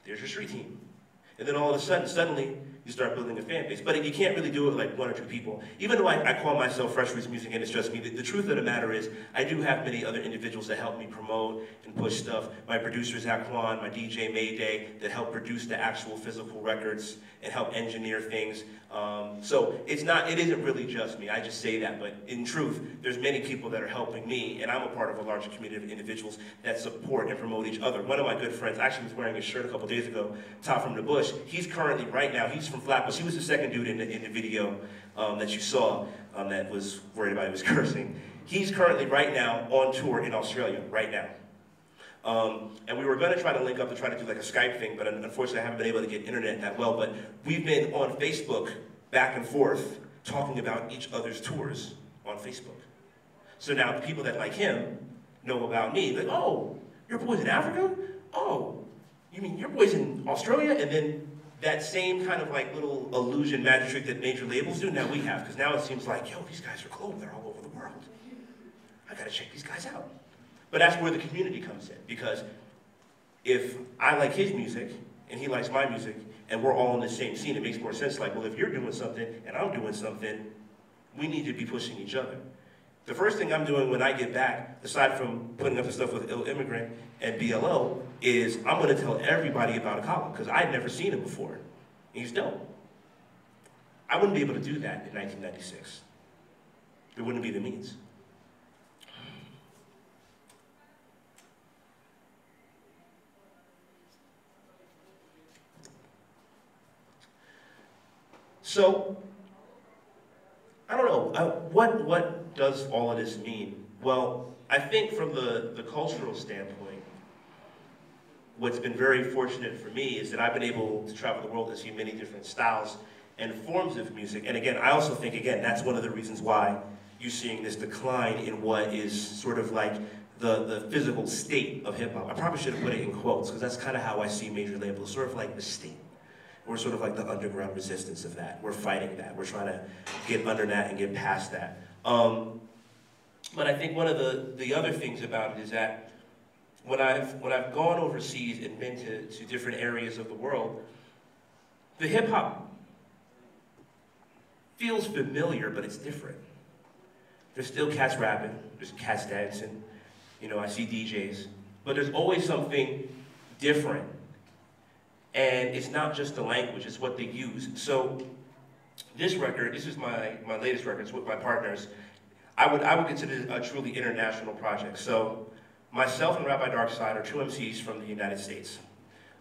there's your street team. And then all of a sudden, suddenly, you start building a fan base. But you can't really do it with like one or two people. Even though I call myself Fresh Fruits Music and it's just me, the truth of the matter is, I do have many other individuals that help me promote and push stuff. My producer is Akwan, my DJ Mayday, that help produce the actual physical records and help engineer things. So it isn't really just me, I just say that, but in truth, there's many people that are helping me, and I'm a part of a larger community of individuals that support and promote each other. One of my good friends actually was wearing a shirt a couple days ago, Ty from the Bush. He's currently, right now, he's from Flatbush. He was the second dude in the video that you saw that was worried about he was cursing. He's currently right now on tour in Australia, right now. And we were going to try to link up and try to do like a Skype thing, but unfortunately I haven't been able to get internet that well. But we've been on Facebook back and forth talking about each other's tours on Facebook. So now the people that like him know about me. Like, oh, your boy's in Africa? Oh, you mean your boy's in Australia? And then that same kind of like little illusion magic trick that major labels do, now we have. Because now it seems like, yo, these guys are global. They're all over the world. I got to check these guys out. But that's where the community comes in, because if I like his music and he likes my music and we're all in the same scene, it makes more sense. Like, well, if you're doing something and I'm doing something, we need to be pushing each other. The first thing I'm doing when I get back, aside from putting up the stuff with Ill Immigrant and BLO, is I'm going to tell everybody about Akala, because I'd never seen him before. He's dope. I wouldn't be able to do that in 1996. There wouldn't be the means. So, I don't know, what does all of this mean? Well, I think from the cultural standpoint, what's been very fortunate for me is that I've been able to travel the world and see many different styles and forms of music. And again, I also think, again, that's one of the reasons why you're seeing this decline in what is sort of like the physical state of hip hop. I probably should have put it in quotes, because that's kind of how I see major labels, sort of like the state. We're sort of like the underground resistance of that. We're fighting that. We're trying to get under that and get past that. But I think one of the other things about it is that when I've gone overseas and been to different areas of the world, the hip hop feels familiar, but it's different. There's still cats rapping, there's cats dancing, you know, I see DJs, but there's always something different. And it's not just the language, it's what they use. So this record, this is my latest record, it's with my partners. I would consider it a truly international project. So myself and Rabbi Darkside are two MCs from the United States.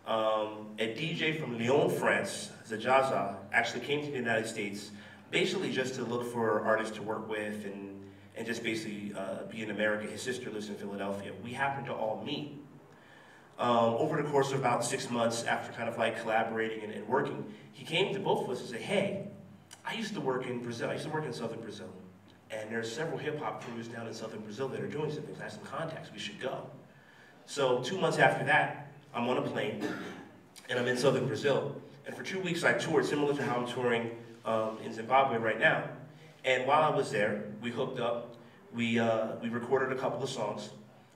A DJ from Lyon, France, Zajaza, actually came to the United States basically just to look for artists to work with and just basically be in America. His sister lives in Philadelphia. We happened to all meet. Over the course of about 6 months, after kind of like collaborating and working, he came to both of us and said, hey, I used to work in Brazil, I used to work in Southern Brazil, and there's several hip hop crews down in Southern Brazil that are doing some things, I have some contacts, we should go. So 2 months after that, I'm on a plane, and I'm in Southern Brazil, and for 2 weeks I toured, similar to how I'm touring in Zimbabwe right now, and while I was there, we hooked up we recorded a couple of songs,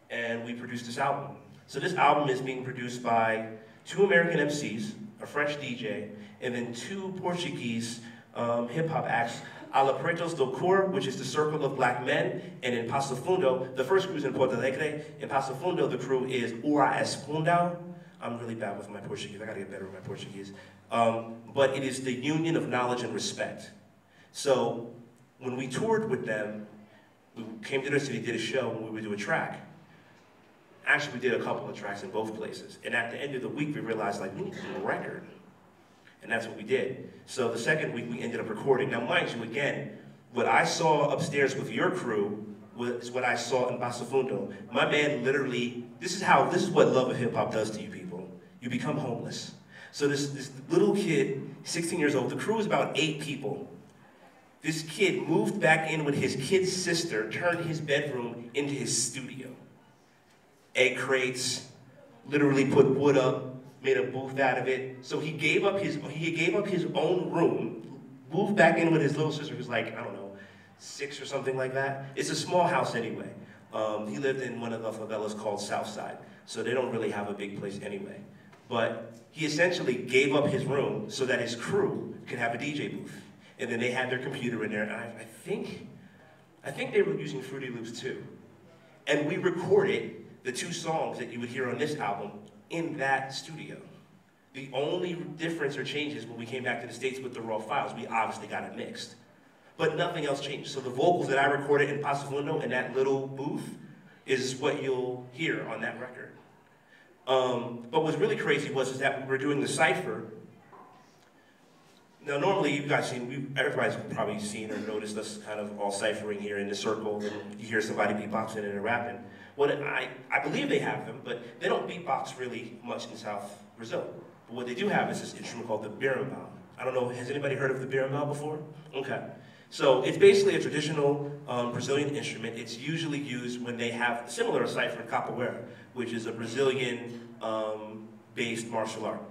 and we produced this album. So this album is being produced by two American MCs, a French DJ, and then two Portuguese hip-hop acts, A La Pretos do Cor, which is the Circle of Black Men, and in Passo Fundo, the first crew is in Porto Alegre. In Passo Fundo, the crew is Ura Espundao. I'm really bad with my Portuguese, I gotta get better with my Portuguese. But it is the union of knowledge and respect. So when we toured with them, we came to their city, did a show, and we would do a track. Actually, we did a couple of tracks in both places. And at the end of the week, we realized, like, we need to do a record. And that's what we did. So the second week, we ended up recording. Now, mind you, again, what I saw upstairs with your crew was what I saw in Passo Fundo. My man literally, this is what love of hip hop does to you people. You become homeless. So this little kid, 16 years old, the crew was about 8 people. This kid moved back in with his kid's sister, turned his bedroom into his studio. Egg crates, literally put wood up, made a booth out of it. So he gave up his own room, moved back in with his little sister, who's like, I don't know, 6 or something like that. It's a small house anyway. He lived in one of the favelas called Southside, so they don't really have a big place anyway. But he essentially gave up his room so that his crew could have a DJ booth. And then they had their computer in there, and I think they were using Fruity Loops too. And we recorded the 2 songs that you would hear on this album in that studio. The only difference or change is when we came back to the States with the raw files, we obviously got it mixed. But nothing else changed. So the vocals that I recorded in Passo Fundo in that little booth is what you'll hear on that record. But what's really crazy was that we were doing the cipher. Now normally you've guys seen, everybody's probably seen or noticed us kind of all ciphering here in the circle, and you hear somebody beatboxing and they're rapping. Well, I believe they have them, but they don't beatbox really much in South Brazil. But what they do have is this instrument called the berimbau. I don't know, has anybody heard of the berimbau before? Okay. So it's basically a traditional Brazilian instrument. It's usually used when they have similar cipher capoeira, which is a Brazilian based martial art.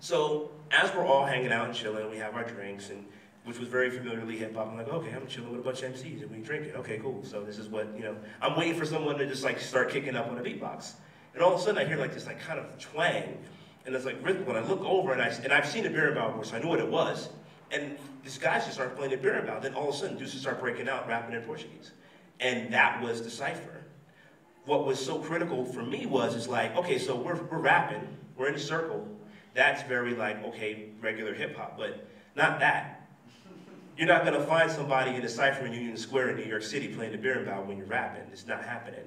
So as we're all hanging out and chilling, we have our drinks, and which was very familiarly hip-hop. I'm like, okay, I'm chilling with a bunch of MCs, and we drink it. Okay, cool, so this is what, you know. I'm waiting for someone to just like start kicking up on a beatbox. And all of a sudden I hear like this like kind of twang, and it's like rhythm. When I look over, and I've seen a berimbau before, so I knew what it was. And these guys just started playing the berimbau. Then all of a sudden, dudes just start breaking out, rapping in Portuguese. And that was the cipher. What was so critical for me was, it's like, okay, so we're rapping, we're in a circle. That's very like, okay, regular hip hop, but not that. You're not gonna find somebody in a cipher in Union Square in New York City playing the berimbau when you're rapping. It's not happening.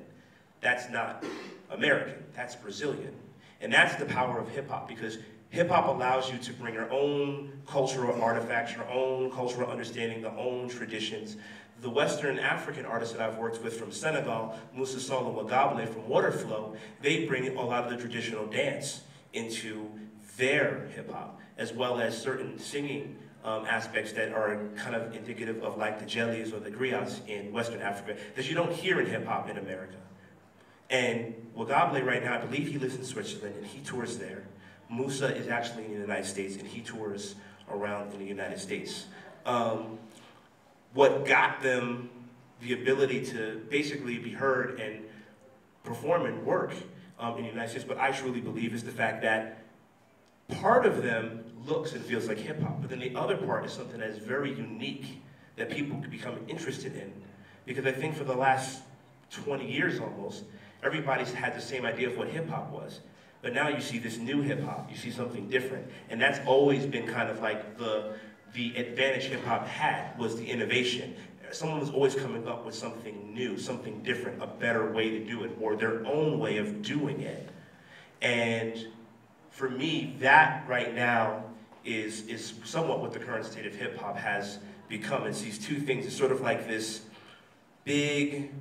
That's not American, that's Brazilian. And that's the power of hip hop, because hip hop allows you to bring your own cultural artifacts, your own cultural understanding, the own traditions. The Western African artists that I've worked with from Senegal, Moussa Solo Magable from Waterflow, they bring a lot of the traditional dance into their hip hop, as well as certain singing aspects that are kind of indicative of like the jellies or the griots in Western Africa that you don't hear in hip hop in America. And Wagable right now, I believe he lives in Switzerland and he tours there. Musa is actually in the United States and he tours around in the United States. What got them the ability to basically be heard and perform and work in the United States, what I truly believe is the fact that part of them looks and feels like hip hop, but then the other part is something that is very unique that people can become interested in. Because I think for the last 20 years almost, everybody's had the same idea of what hip hop was. But now you see this new hip hop, you see something different. And that's always been kind of like the advantage hip hop had, was the innovation. Someone was always coming up with something new, something different, a better way to do it, or their own way of doing it. And for me, that right now is somewhat what the current state of hip hop has become. It's these two things. It's sort of like this big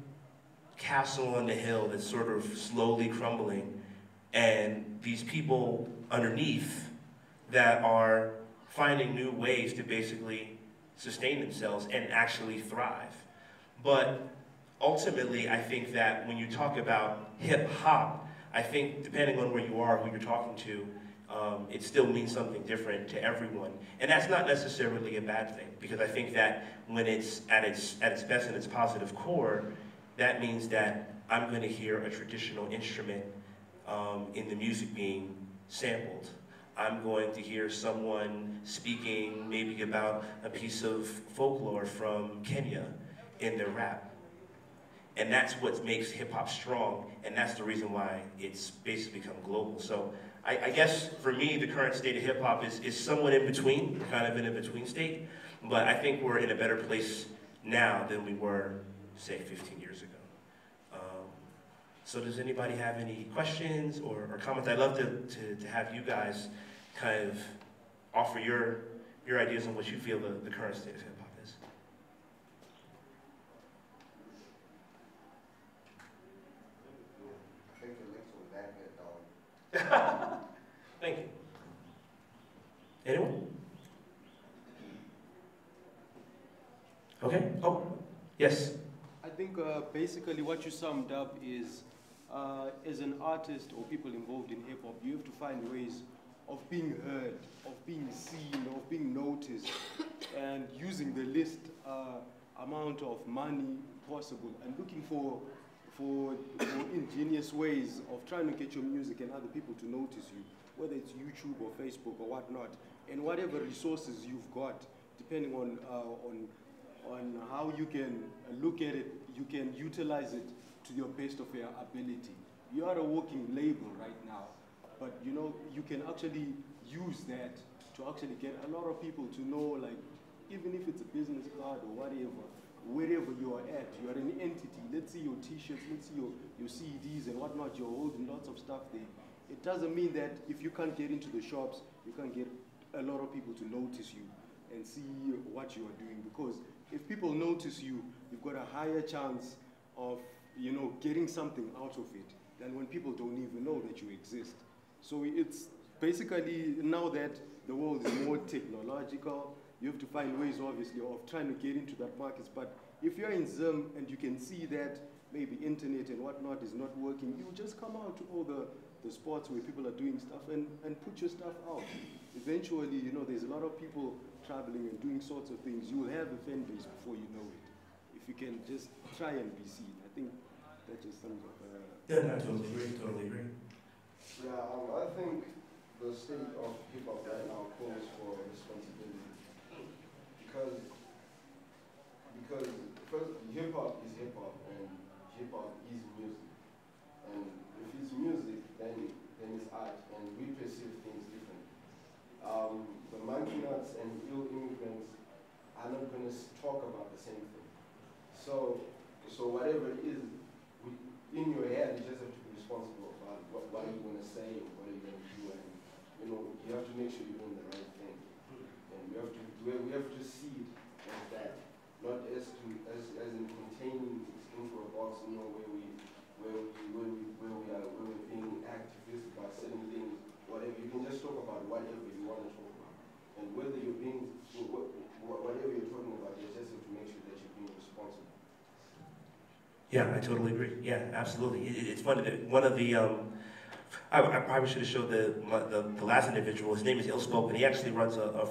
castle on the hill that's sort of slowly crumbling, and these people underneath that are finding new ways to basically sustain themselves and actually thrive. But ultimately, I think that when you talk about hip hop, I think, depending on where you are, who you're talking to, it still means something different to everyone. And that's not necessarily a bad thing, because I think that when it's at its best and its positive core, that means that I'm going to hear a traditional instrument in the music being sampled. I'm going to hear someone speaking maybe about a piece of folklore from Kenya in their rap. And that's what makes hip hop strong, and that's the reason why it's basically become global. So I guess for me, the current state of hip hop is somewhat in between, kind of in a between state, but I think we're in a better place now than we were, say, 15 years ago. So does anybody have any questions or comments? I'd love to have you guys kind of offer your ideas on what you feel the current state of hip hop is. I think the links were that good, dog. Thank you. Anyone? Okay. Oh, yes. I think basically what you summed up is, as an artist or people involved in hip hop, you have to find ways of being heard, of being seen, of being noticed, and using the least amount of money possible, and looking for ingenious ways of trying to get your music and other people to notice you, whether it's YouTube or Facebook or whatnot, and whatever resources you've got, depending on how you can look at it, you can utilize it to your best of your ability. You are a working label right now, but you know, you can actually use that to actually get a lot of people to know, like, even if it's a business card or whatever, wherever you are at, you are an entity. Let's see your t-shirts, let's see your CDs and whatnot, you're holding lots of stuff there. It doesn't mean that if you can't get into the shops, you can't get a lot of people to notice you and see what you are doing, because if people notice you, you've got a higher chance of, you know, getting something out of it than when people don't even know that you exist. So it's basically, now that the world is more technological, you have to find ways, obviously, of trying to get into that market. But if you're in Zim and you can see that maybe internet and whatnot is not working, you just come out to all the spots where people are doing stuff and put your stuff out. Eventually, you know, there's a lot of people traveling and doing sorts of things. You will have a fan base before you know it, if you can just try and be seen. I think that just sums up. Yeah, I totally agree. Yeah, I think the state of hip hop right now calls for responsibility, because first, hip hop is hip hop, and hip hop is music, and if it's music, then it's art, and we perceive things differently. The Monkey Nuts and Ill Immigrants are not going to talk about the same thing. So whatever it is in your head, you just have to be responsible about what are you going to say and what are you going to do, and you know, you have to make sure you're doing the right thing. And we have to see it as that, not as in containing it into a box, you know, where we're being activistic about certain things. Whatever, you can just talk about whatever you want to talk about, and whether you're being, whatever you're talking about, you just have to make sure that you're being responsible. Yeah, I totally agree. Yeah, absolutely. It's funny that one of the, I probably should have showed the last individual. His name is Ill Spoken. He actually runs a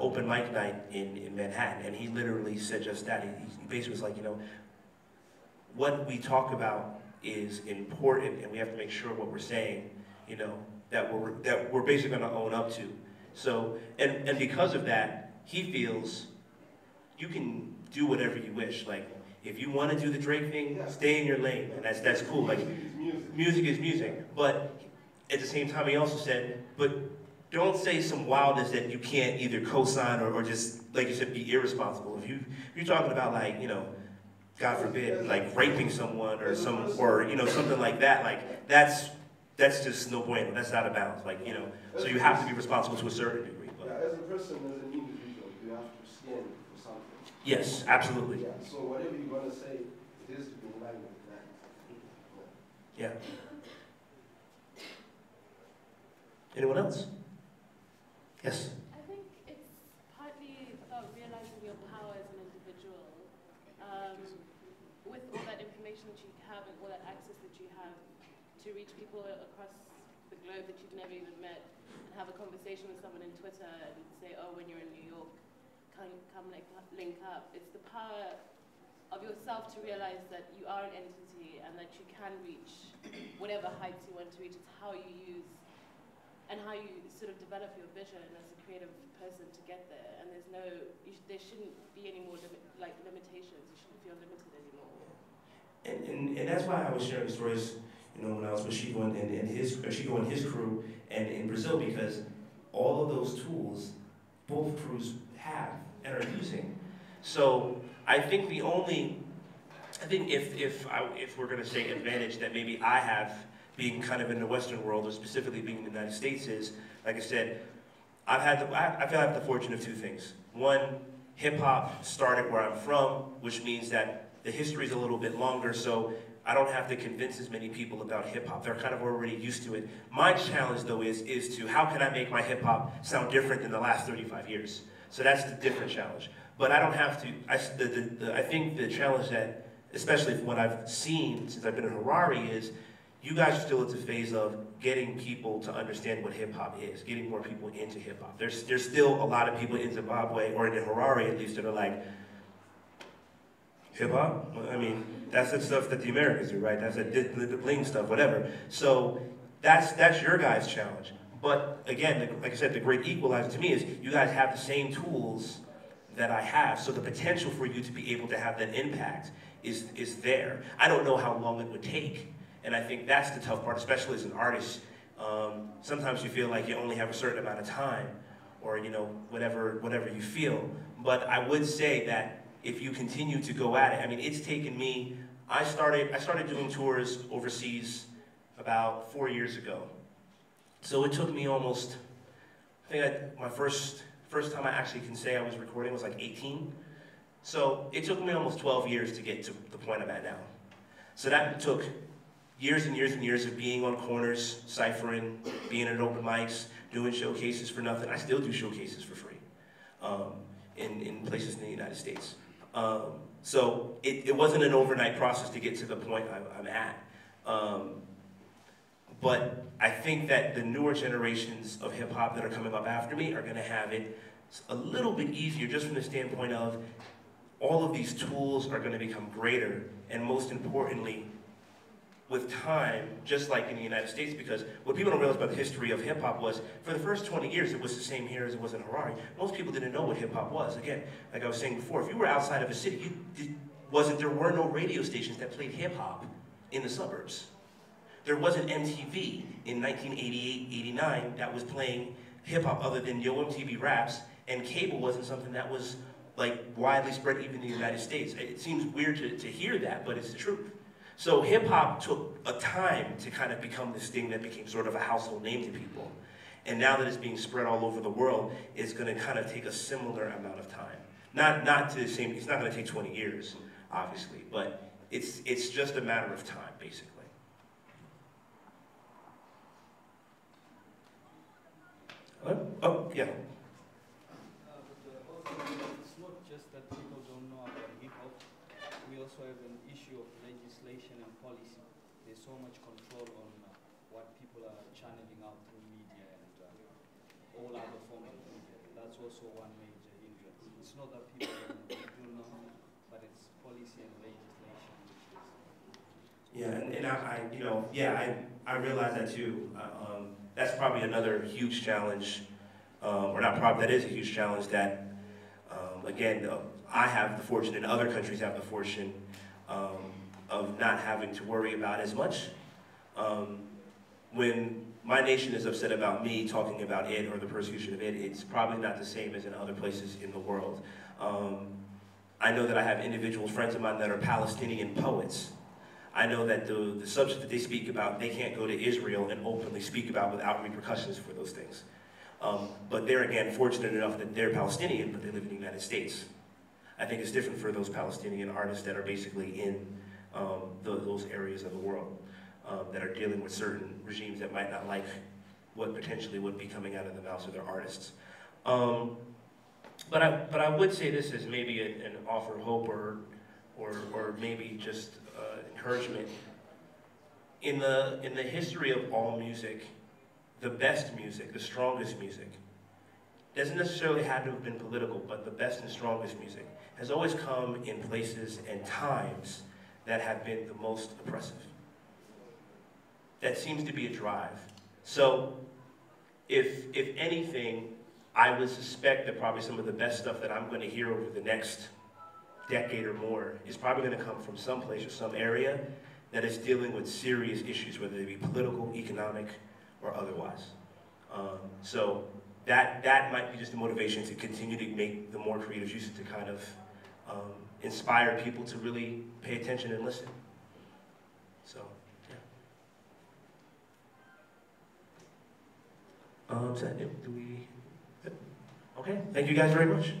open mic night in Manhattan, and he literally said just that. He basically was like, you know, what we talk about is important, and we have to make sure what we're saying, you know, that we're basically going to own up to. So, and because of that, he feels you can do whatever you wish. Like, if you want to do the Drake thing, stay in your lane, and that's cool. Like, music is music. But at the same time, he also said, but don't say some wildness that you can't either co-sign or just, like you said, be irresponsible. If you're talking about, like, you know, God forbid, like raping someone or you know, something like that, like that's just no bueno. That's out of bounds. Like, you know, so you have to be responsible to a certain degree. But yeah, as a person, as an individual, you have to stand for something. Yes, absolutely. Yeah. So whatever you want to say, it is to be in line with that. Yeah. Yeah. Anyone else? Yes. I think it's partly about realizing your power as an individual. With all that information that you have and all that access that you have, to reach people across the globe that you've never even met and have a conversation with someone in Twitter and say, oh, when you're in New York, come link up. It's the power of yourself to realize that you are an entity and that you can reach whatever heights you want to reach. It's how you use and how you sort of develop your vision as a creative person to get there. And there's no, there shouldn't be any more limitations. You shouldn't feel limited anymore. And that's why I was sharing stories, you know, when I was with Chico and his crew and in Brazil, because all of those tools both crews have and are using. So I think the only, I think if we're going to say advantage that maybe I have being kind of in the Western world, or specifically being in the United States, is, like I said, I feel I have the fortune of two things. One, hip hop started where I'm from, which means that the history's a little bit longer, so I don't have to convince as many people about hip hop. They're kind of already used to it. My challenge, though, is to how can I make my hip hop sound different than the last 35 years? So that's the different challenge. But I don't have to, I think the challenge that, especially from what I've seen since I've been in Harare, is you guys are still at the phase of getting people to understand what hip hop is, getting more people into hip hop. There's still a lot of people in Zimbabwe, or in Harare at least, that are like, hip hop? I mean, that's the stuff that the Americans do, right? That's the bling stuff, whatever. So that's your guys' challenge. But again, like I said, the great equalizer to me is you guys have the same tools that I have. So the potential for you to be able to have that impact is there. I don't know how long it would take. And I think that's the tough part, especially as an artist. Sometimes you feel like you only have a certain amount of time, or you know, whatever you feel. But I would say that if you continue to go at it. I mean, it's taken me, I started doing tours overseas about 4 years ago. So it took me almost, my first time I actually can say I was recording was like 18. So it took me almost 12 years to get to the point I'm at now. So that took years and years and years of being on corners, ciphering, being at open mics, doing showcases for nothing. I still do showcases for free in places in the United States. So it wasn't an overnight process to get to the point I'm at. But I think that the newer generations of hip hop that are coming up after me are gonna have it a little bit easier, just from the standpoint of all of these tools are gonna become greater, and most importantly, with time, just like in the United States, because what people don't realize about the history of hip hop was, for the first 20 years, it was the same here as it was in Harare. Most people didn't know what hip hop was. Again, like I was saying before, if you were outside of a city, there were no radio stations that played hip hop in the suburbs. There wasn't MTV in 1988, 89 that was playing hip hop other than Yo MTV Raps, and cable wasn't something that was like widely spread even in the United States. It seems weird to hear that, but it's the truth. So hip hop took a time to kind of become this thing that became sort of a household name to people. And now that it's being spread all over the world, it's gonna kind of take a similar amount of time. Not to the same, it's not gonna take 20 years, obviously, but it's just a matter of time, basically. Hello? Oh, yeah. But also, it's not just that people don't know about hip hop, we also have an issue of legislation and policy. There's so much control on what people are channeling out through media and all other forms of media. That's also one major hindrance. It's not that people don't know, but it's policy and legislation. Yeah, and I you know, yeah, I realize that too. That's probably another huge challenge, or not probably, that is a huge challenge that, again, I have the fortune, and other countries have the fortune of not having to worry about as much. When my nation is upset about me talking about it or the persecution of it, it's probably not the same as in other places in the world. I know that I have individual friends of mine that are Palestinian poets. I know that the subject that they speak about, they can't go to Israel and openly speak about without repercussions for those things. But they're, again, fortunate enough that they're Palestinian, but they live in the United States. I think it's different for those Palestinian artists that are basically in those areas of the world that are dealing with certain regimes that might not like what potentially would be coming out of the mouths of their artists. But I would say this is maybe an offer of hope or maybe just encouragement. In the history of all music, the best music, the strongest music, doesn't necessarily have to have been political, but the best and strongest music has always come in places and times that have been the most oppressive. That seems to be a drive. So if anything, I would suspect that probably some of the best stuff that I'm going to hear over the next decade or more is probably going to come from some place or some area that is dealing with serious issues, whether they be political, economic, or otherwise. So that might be just the motivation to continue to make the more creative uses to kind of inspire people to really pay attention and listen. So, yeah. So, do we? Okay, thank you guys very much.